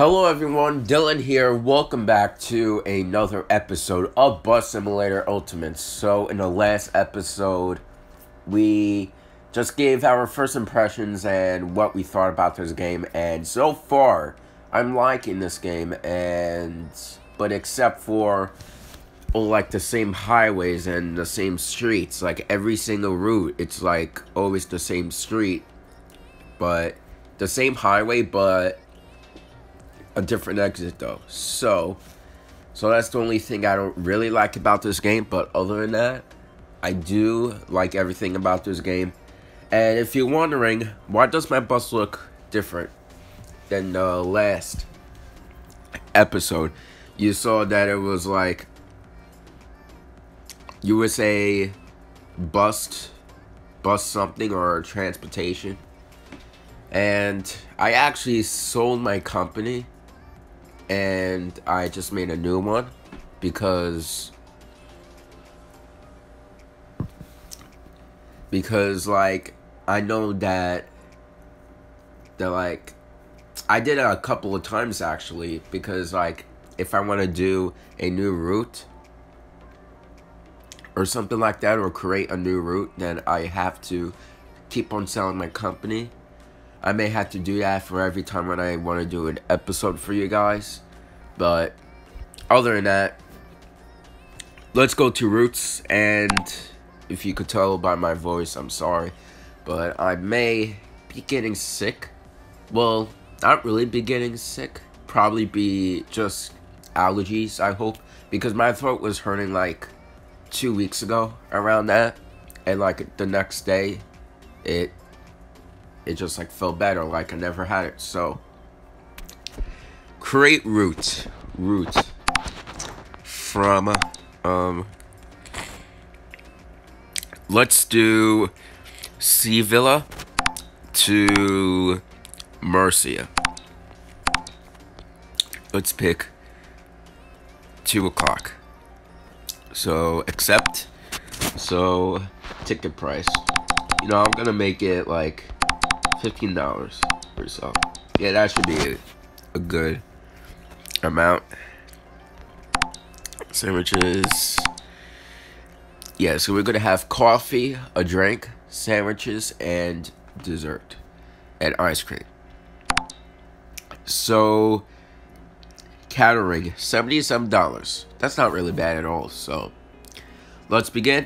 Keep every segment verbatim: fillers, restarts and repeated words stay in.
Hello everyone, Dylan here. Welcome back to another episode of Bus Simulator Ultimate. So in the last episode, we just gave our first impressions and what we thought about this game. And so far, I'm liking this game, and but except for like the same highways and the same streets, like every single route, it's like always the same street, but the same highway, but a different exit though. So so that's the only thing I don't really like about this game, but other than that, I do like everything about this game. And if you're wondering why does my bus look different than the last episode, you saw that it was like U S A bus bus something or transportation, and I actually sold my company and I just made a new one because because like I know that that like I did it a couple of times actually, because like if I want to do a new route or something like that, or create a new route, then I have to keep on selling my company. I may have to do that for every time when I want to do an episode for you guys, but other than that, let's go to routes. And if you could tell by my voice, I'm sorry, but I may be getting sick. Well, not really be getting sick, probably be just allergies, I hope, because my throat was hurting like two weeks ago around that, and like the next day, it It just like felt better, like I never had it. So create route route from um let's do Seville to Murcia. Let's pick two o'clock. So accept. So ticket price, you know, I'm gonna make it like fifteen dollars or so. Yeah, that should be a, a good amount. Sandwiches. Yeah, so we're gonna have coffee, a drink, sandwiches, and dessert, and ice cream. So catering, seventy-seven dollars. That's not really bad at all. So let's begin,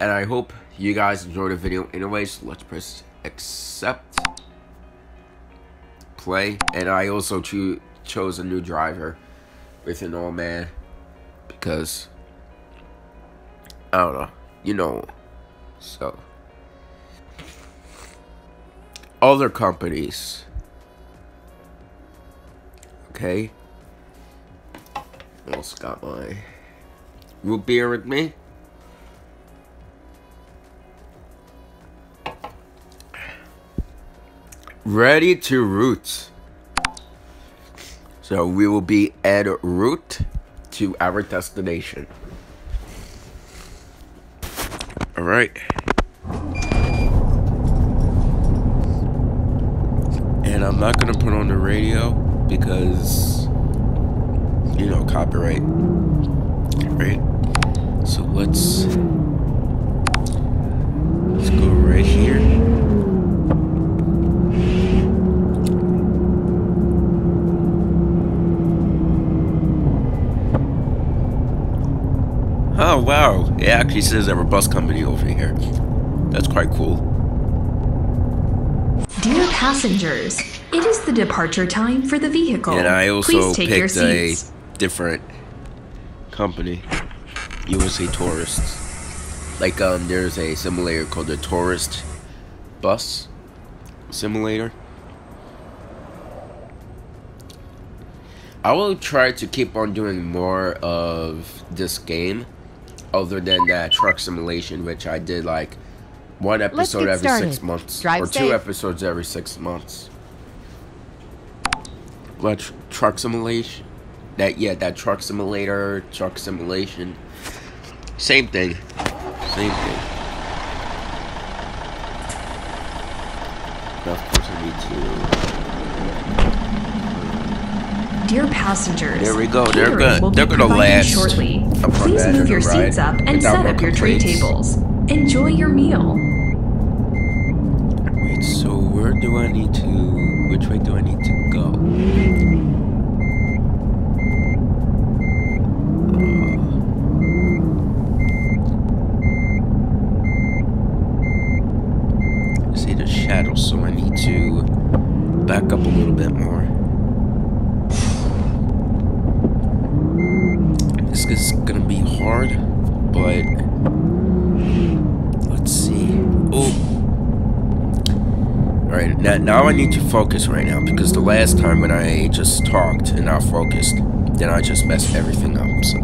and I hope you guys enjoyed the video. Anyways, let's press accept. Play. And I also cho chose a new driver with an old man because I don't know, you know. So other companies, okay. Also got my root beer with me. Ready to route. So we will be en route to our destination. All right. And I'm not going to put on the radio because, you know, copyright. Right? So let's, let's go right here. Oh wow, it actually says our bus company over here. That's quite cool. Dear passengers, it is the departure time for the vehicle. And I also picked a different company, U S A Tourists. Like um, there's a simulator called the Tourist Bus Simulator. I will try to keep on doing more of this game, other than that truck simulation, which I did like one episode every started. six months. Drive or safe. Two episodes every six months. Like tr truck simulation. That yeah, that truck simulator, truck simulation. Same thing. Same thing. Now of course I need to Dear passengers, there we go. They're good. They're gonna last. Shortly, please move your seats up and set up your tray tables. Enjoy your meal. Wait. So where do I need to? Which way do I need to go? So I need to back up a little bit more. This is gonna be hard, but let's see. Oh, all right. Now, now I need to focus right now, because the last time when I just talked and not focused, then I just messed everything up. So.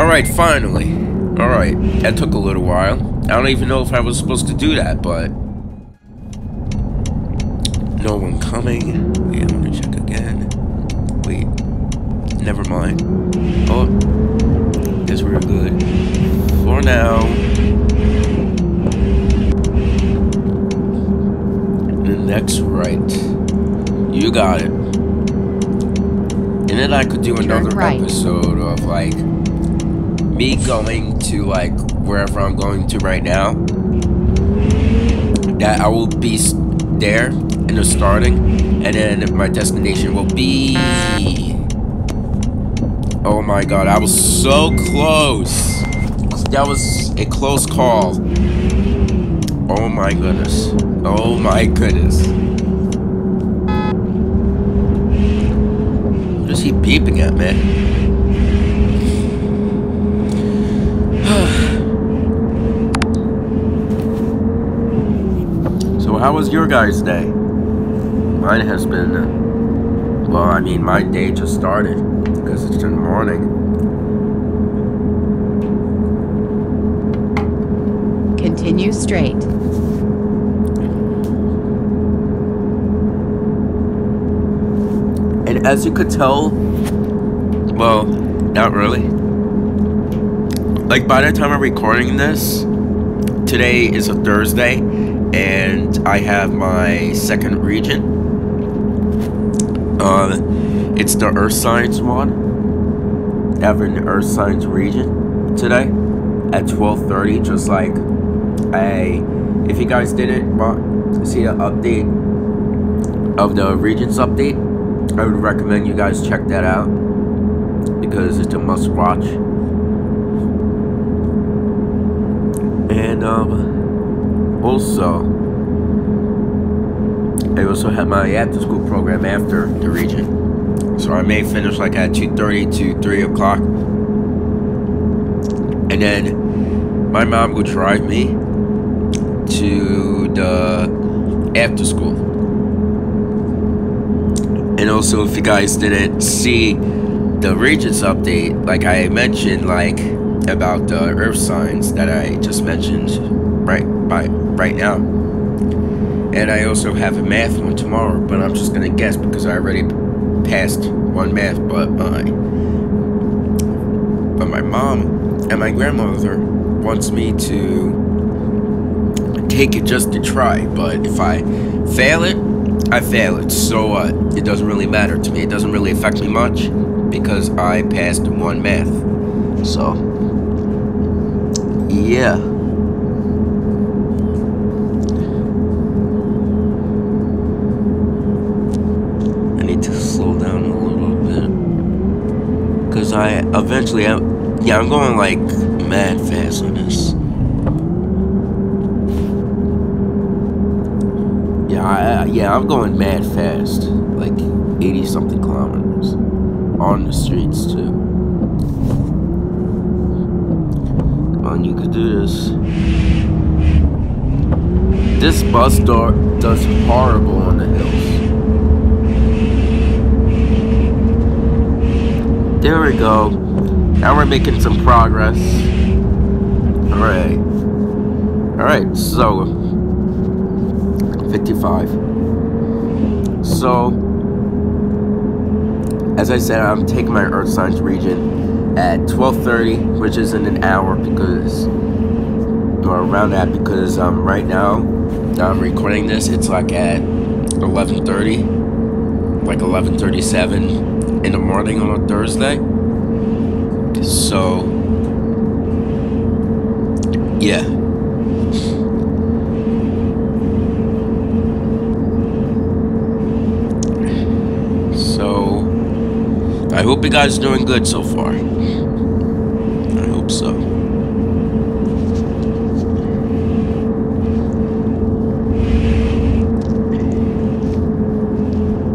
Alright, finally. Alright, that took a little while. I don't even know if I was supposed to do that, but... No one coming. Wait, I'm gonna check again. Wait. Never mind. Oh. Guess we're good. For now. The next right. You got it. And then I could do another right. episode of, like... me going to like wherever I'm going to right now, that I will be there in the starting, and then my destination will be... Oh my god, I was so close. That was a close call. Oh my goodness. Oh my goodness. What is he beeping at, man? How was your guys' day? Mine has been, uh, well, I mean, my day just started, because it's in the morning. Continue straight. And as you could tell, well, not really. Like, by the time I'm recording this, today is a Thursday, and I have my second region. Uh, it's the Earth Science one. I have an Earth Science region today at twelve thirty. Just like I, if you guys didn't want, see the update of the regions update, I would recommend you guys check that out, because it's a must watch. And um. Also, I also have my after-school program after the region, so I may finish like at two thirty to three o'clock, and then my mom will drive me to the after-school. And also, if you guys didn't see the regions update, like I mentioned, like about the earth signs that I just mentioned, right? By right now. And I also have a math one tomorrow, but I'm just gonna guess because I already passed one math. But my but my mom and my grandmother wants me to take it just to try, but if I fail it, I fail it. So what? Uh, it doesn't really matter to me. It doesn't really affect me much because I passed one math. So yeah. I eventually, I'm, yeah, I'm going like mad fast on this. Yeah, I, I, yeah, I'm going mad fast, like eighty something kilometers on the streets too. Come on, you could do this. This bus door does horrible on the hills. There we go. Now we're making some progress. Alright. Alright, so. fifty-five. So, as I said, I'm taking my Earth Science region. at twelve thirty, which is in an hour, because or around that, because um right now I'm recording this, it's like at eleven thirty, like eleven thirty-seven in the morning on a Thursday. So yeah. I hope you guys are doing good so far. I hope so.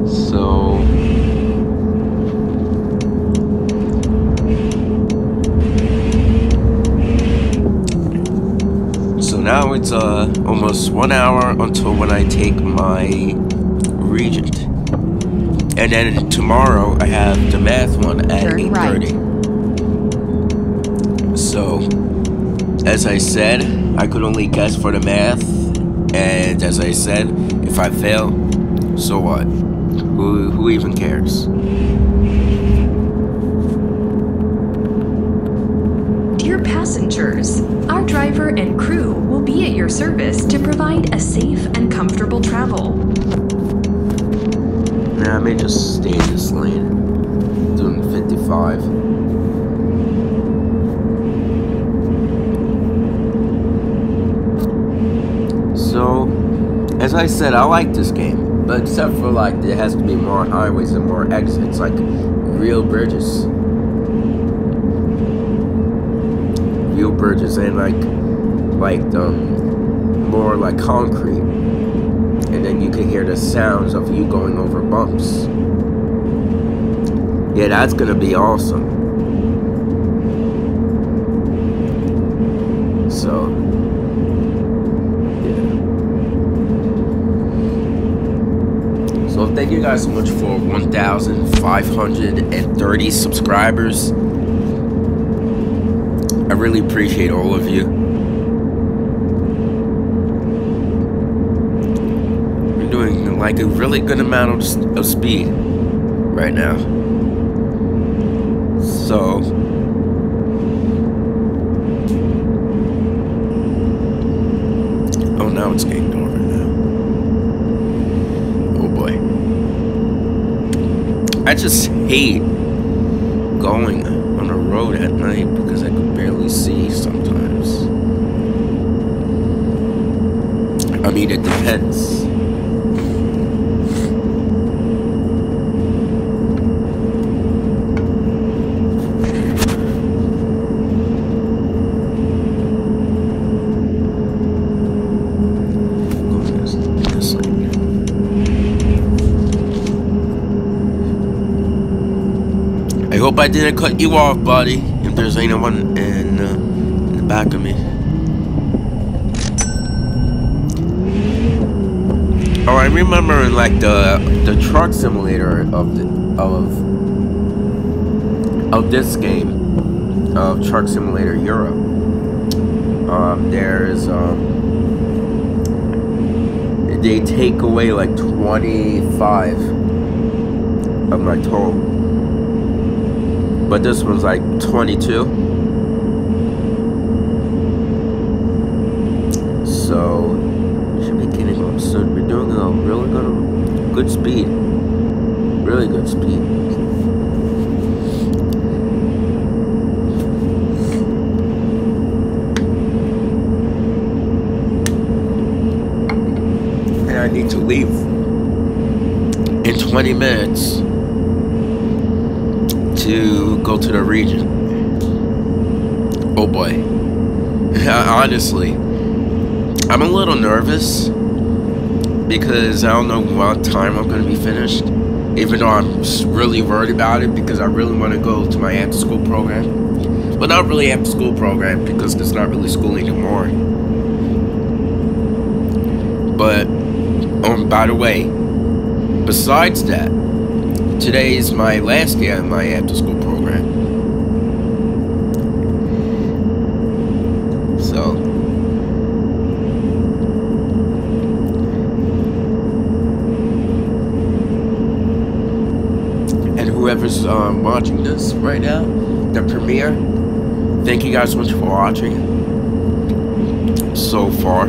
So So now it's uh almost one hour until when I take my Regent. And then tomorrow I have the math one at eight thirty. So, as I said, I could only guess for the math. And as I said, if I fail, so what? Who, who even cares? Dear passengers, our driver and crew will be at your service to provide a safe and comfortable travel. I may just stay in this lane, doing fifty-five. So, as I said, I like this game, but except for like there has to be more highways and more exits, like real bridges, real bridges, and like like um more like concrete. And then you can hear the sounds of you going over bumps. Yeah, that's gonna be awesome. So, yeah. So thank you guys so much for one thousand five hundred thirty subscribers. I really appreciate all of you. Like a really good amount of, of speed right now. So oh, now it's getting dark now. Oh boy, I just hate going on the road at night because I could barely see sometimes. I mean, it depends. Hope I didn't cut you off, buddy. If there's anyone in, uh, in the back of me. Oh, I remember in like the the truck simulator of the, of of this game of Truck Simulator Europe. Um, there's um, they take away like twenty-five of my toll. But this one's like twenty-two. So, we should be getting up soon. We're doing a really good, good speed. Really good speed. And I need to leave in twenty minutes. To go to the region. Oh boy. Honestly, I'm a little nervous because I don't know what time I'm gonna be finished, even though I'm really worried about it because I really want to go to my after school program, but not really after school program because there's not really school anymore. But um by the way, besides that, today is my last day in my after-school program. So, and whoever's um, watching this right now, the premiere. Thank you guys so much for watching so far.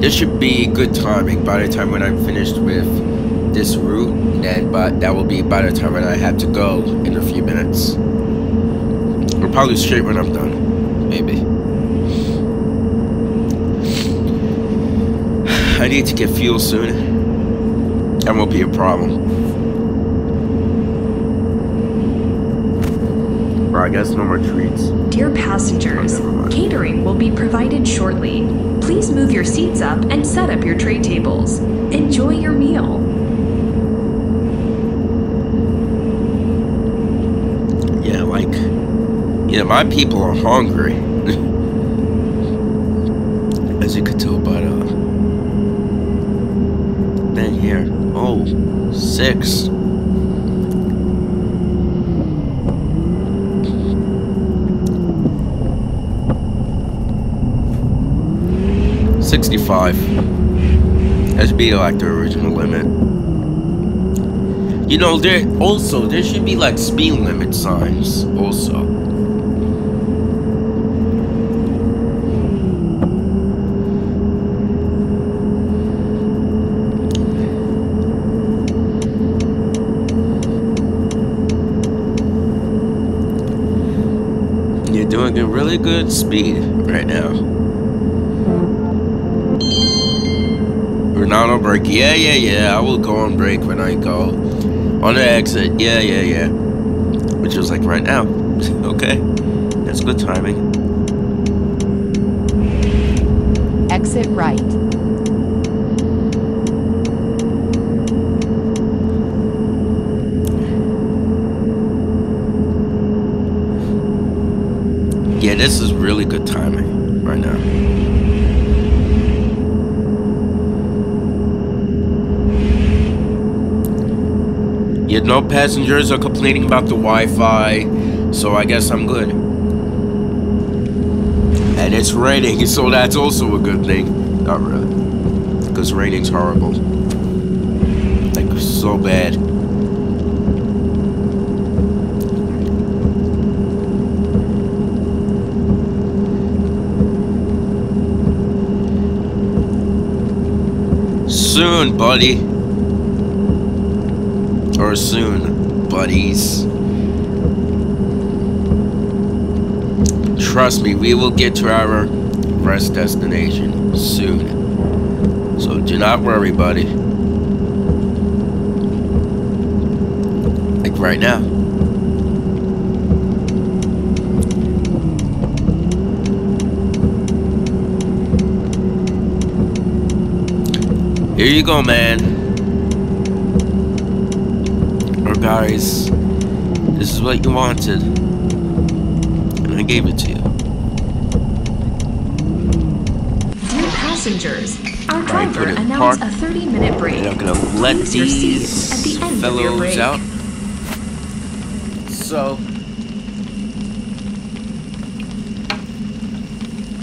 This should be good timing by the time when I'm finished with this route, then, but that will be by the time when I have to go in a few minutes. Or probably straight when I'm done, maybe. I need to get fuel soon. That won't be a problem. Well, I guess no more treats. Dear passengers, oh, catering will be provided shortly. Please move your seats up and set up your tray tables. Enjoy your meal. Yeah, like, you know, my people are hungry. As you could tell by the thing here. Oh, six. sixty-five. That should be like the original limit. You know, there also there should be like speed limit signs also. You're doing a really good speed right now. Not on break. Yeah, yeah, yeah. I will go on break when I go on the exit. Yeah, yeah, yeah. Which is like right now. Okay, that's good timing. Exit right. Yeah, this is really good timing right now. Yeah, no passengers are complaining about the Wi-Fi, so I guess I'm good. And it's raining, so that's also a good thing. Not really, because raining's horrible. Like, so bad. Soon, buddy. Or soon, buddies. Trust me, we will get to our rest destination soon. So do not worry, buddy. Like right now. Here you go, man. Guys, this is what you wanted, and I gave it to you. Dear passengers, our driver right, announced a thirty minute break. And I'm gonna let Use these at the end fellows of your break. out. So,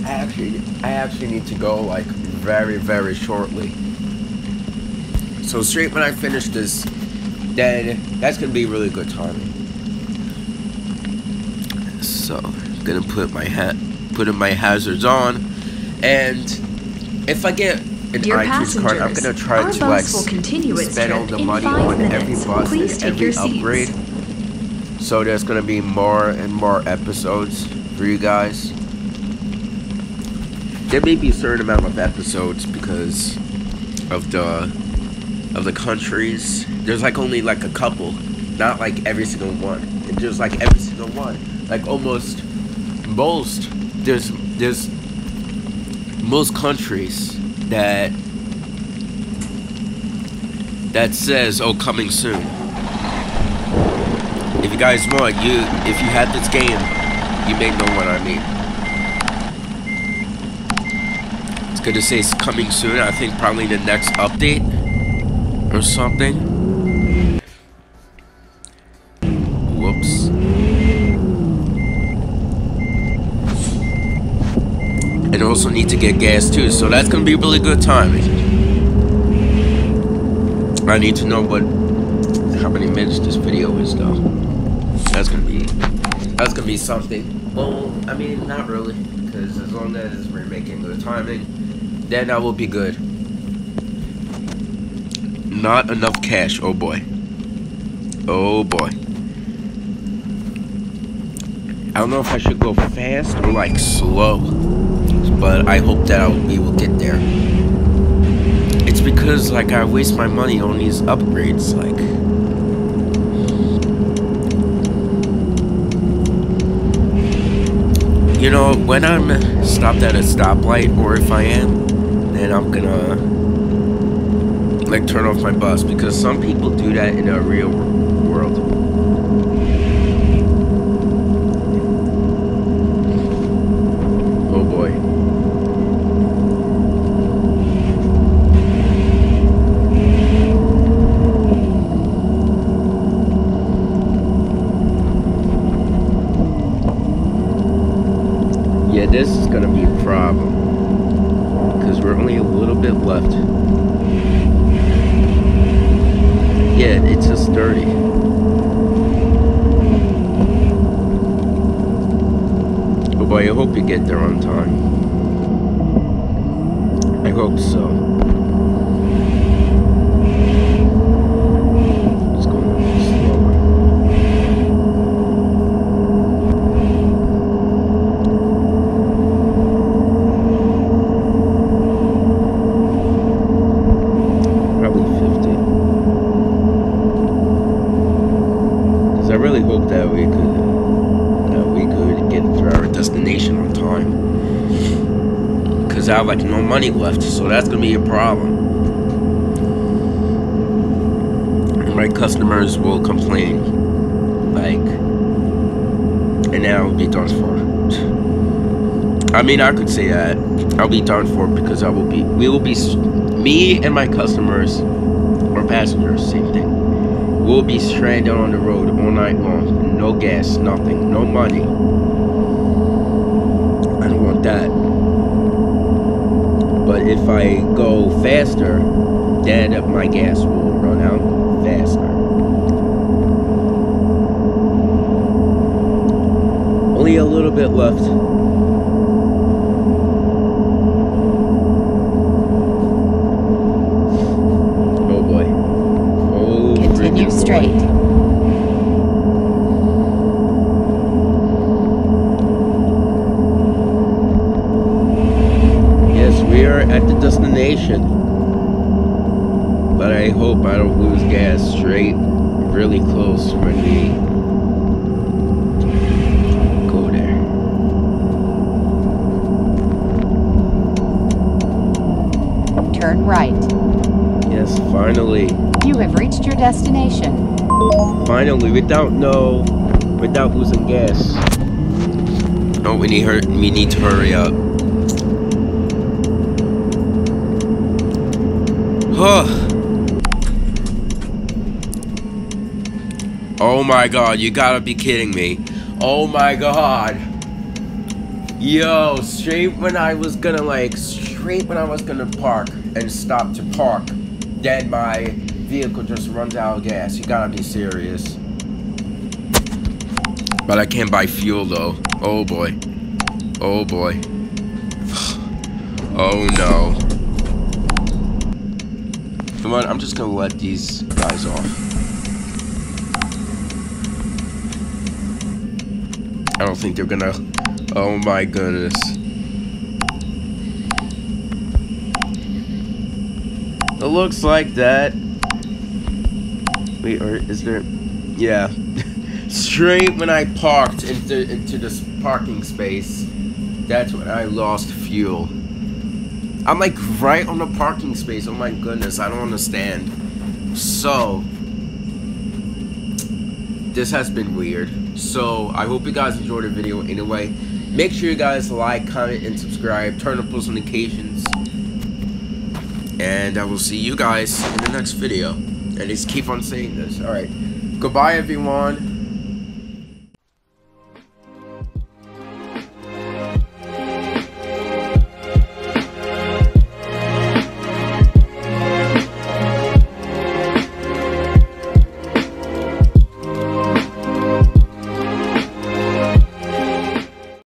I actually, I actually need to go like very, very shortly. So straight when I finish this, then that's gonna be really good timing. So I'm gonna put my hat, put in my hazards on, and if I get an Dear iTunes card, I'm gonna try to like spend all the money on minutes. every bus Please and every upgrade. Seats. So there's gonna be more and more episodes for you guys. There may be a certain amount of episodes because of the of the countries. There's like only like a couple, not like every single one. And there's like every single one, like almost most, there's there's most countries that that says, oh, coming soon. If you guys want, you if you have this game, you may know what I mean. It's gonna say it's coming soon. I think probably the next update or something. Also need to get gas too, so that's gonna be really good timing. I need to know what how many minutes this video is though. That's gonna be that's gonna be something. Well, I mean, not really, because as long as we're making good timing, then I will be good. Not enough cash, oh boy. Oh boy. I don't know if I should go fast or like slow, but I hope that I will, we will get there. It's because like I waste my money on these upgrades, like. You know, when I'm stopped at a stoplight, or if I am, then I'm gonna like turn off my bus, because some people do that in the real world. This is gonna be a problem, because we're only a little bit left. Yeah, it's just dirty. Oh boy, I hope you get there on time. I hope so. It's going a little slower. I have like no money left, so that's gonna be a problem. My customers will complain, like, and then I'll be done for. I mean, I could say that I'll be done for, because I will be, we will be, me and my customers or passengers, same thing, will be stranded on the road all night long, no gas, nothing, no money. I don't want that. But if I go faster, then my gas will run out faster. Only a little bit left. Oh boy. Oh, continue straight. Boy. At the destination, but I hope I don't lose gas. Straight, really close when we go there. Turn right. Yes, finally. You have reached your destination. Finally, without no, without losing gas. Oh, we need her. We need to hurry up. Oh my god, you gotta be kidding me. Oh my god. Yo, straight when I was gonna like, straight when I was gonna park and stop to park, then my vehicle just runs out of gas. You gotta be serious. But I can't buy fuel though. Oh boy. Oh boy. Oh no. Come on, I'm just gonna let these guys off. I don't think they're gonna. Oh my goodness. It looks like that. Wait, or is there? Yeah. Straight when I parked into into this parking space, that's when I lost fuel. I'm like right on the parking space. Oh my goodness, I don't understand. So, this has been weird. So, I hope you guys enjoyed the video anyway. Make sure you guys like, comment, and subscribe. Turn on post notifications. And I will see you guys in the next video. And just keep on saying this. Alright, goodbye everyone.